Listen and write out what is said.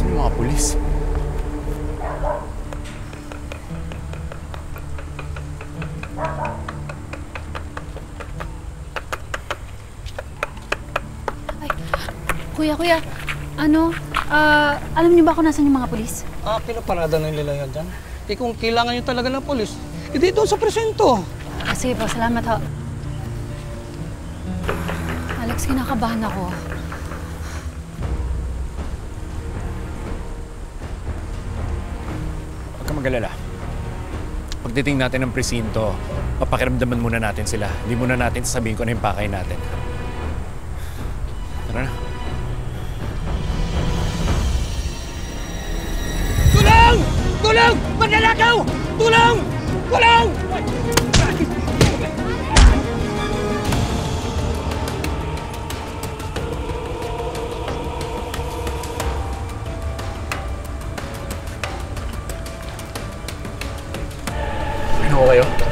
Saan yung mga pulis? Ay, kuya, ano, alam niyo ba kung nasan yung mga pulis? Pinaparada na nila yan dyan. Eh kung kailangan niyo talaga ng pulis, eh dito sa presinto. Sige po, salamat ho. Alex, kinakabahan ako. Huwag ka mag-alala. Pagdating natin ng presinto, papakiramdaman muna natin sila. Hindi muna natin sasabihin kung ano yung pakay natin. Tara na. Tulong! Tulong! Manalakaw! Tulong! Tulong! Ano kayo?